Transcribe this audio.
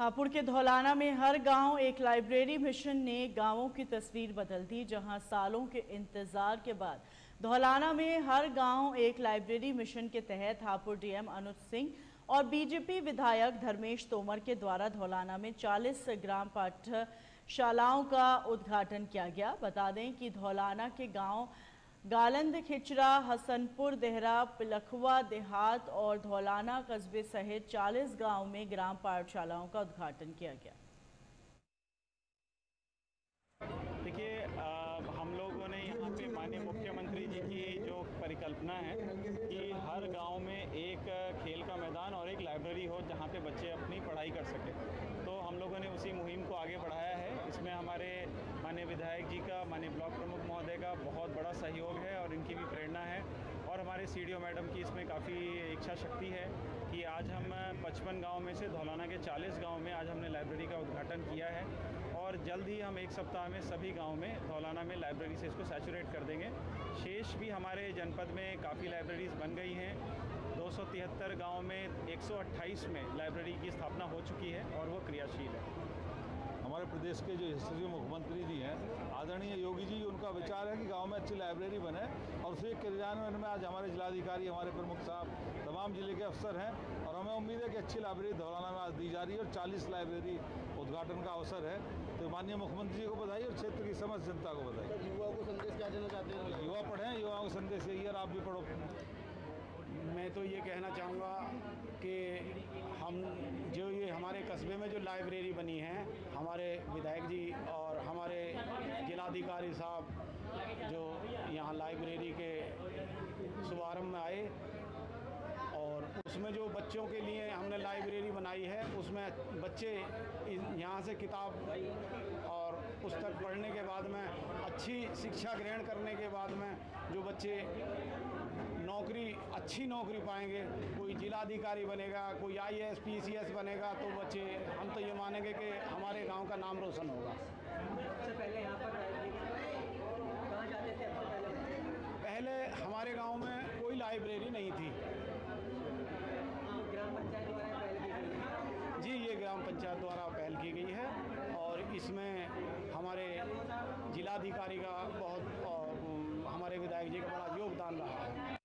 हापुड़ के ढौलाना में हर गांव एक लाइब्रेरी मिशन ने गांवों की तस्वीर बदल दी। जहां सालों के इंतजार के बाद ढौलाना में हर गांव एक लाइब्रेरी मिशन के तहत हापुड़ डीएम अनुज सिंह और बीजेपी विधायक धर्मेश तोमर के द्वारा ढौलाना में 40 ग्राम पाठशालाओं का उद्घाटन किया गया। बता दें कि ढौलाना के गाँव गालंद, खिचड़ा, हसनपुर, देहरा, पिलखवा, देहात और ढौलाना कस्बे सहित 40 गांव में ग्राम पाठशालाओं का उद्घाटन किया गया। देखिए, हम लोगों ने यहाँ पे माननीय मुख्यमंत्री जी की जो परिकल्पना है कि हर गांव में एक खेल का मैदान और एक लाइब्रेरी हो जहाँ पे बच्चे अपनी पढ़ाई कर सकें, तो हम लोगों ने उसी मुहिम को आगे बढ़ाया है। इसमें हमारे माननीय विधायक जी का, माननीय ब्लॉक प्रमुख महोदय का बहुत बड़ा सहयोग है और इनकी भी प्रेरणा है, और हमारे सीडीओ मैडम की इसमें काफ़ी इच्छा शक्ति है कि आज हम 55 गाँव में से ढौलाना के 40 गाँव में आज हमने लाइब्रेरी का उद्घाटन किया है और जल्द ही हम एक सप्ताह में सभी गाँव में ढौलाना में लाइब्रेरी से इसको सैचुरेट कर देंगे। शेष भी हमारे जनपद में काफ़ी लाइब्रेरीज़ बन गई हैं। 273 गाँव में 128 में लाइब्रेरी की स्थापना हो चुकी है और वो क्रियाशील है। हमारे प्रदेश के जो हिस्ट्री मुख्यमंत्री जी हैं आदरणीय योगी जी, उनका विचार है कि गांव में अच्छी लाइब्रेरी बने और उसी क्रियान्वयन में आज हमारे जिलाधिकारी, हमारे प्रमुख साहब, तमाम जिले के अफसर हैं और हमें उम्मीद है कि अच्छी लाइब्रेरी ढौलाना में आज दी जा रही है और 40 लाइब्रेरी उद्घाटन का अवसर है। तो माननीय मुख्यमंत्री जी को बधाई और क्षेत्र की समस्त जनता को बधाई। युवाओं को संदेश क्या देना चाहते हैं? युवा पढ़ें, युवाओं को संदेश यही है आप भी पढ़ो। मैं तो ये कहना चाहूँगा कि हम जो ये हमारे कस्बे में जो लाइब्रेरी बनी है, हमारे विधायक जी और हमारे जिलाधिकारी साहब जो यहाँ लाइब्रेरी के शुभारंभ में आए और उसमें जो बच्चों के लिए हमने लाइब्रेरी बनाई है उसमें बच्चे यहाँ से किताब और पुस्तक पढ़ने के बाद में अच्छी शिक्षा ग्रहण करने के बाद में जो बच्चे नौकरी, अच्छी नौकरी पाएंगे, कोई जिलाधिकारी बनेगा, कोई IAS, PCS बनेगा, तो बच्चे, हम तो ये मानेंगे कि हमारे गांव का नाम रोशन होगा। सबसे पहले यहाँ पर कहाँ जाते थे? पहले हमारे गांव में कोई लाइब्रेरी नहीं थी। ग्राम पंचायत द्वारा पहल की गई है जी, ये ग्राम पंचायत द्वारा पहल की गई है और इसमें हमारे जिलाधिकारी का बहुत, हमारे विधायक जी का बड़ा योगदान रहा है।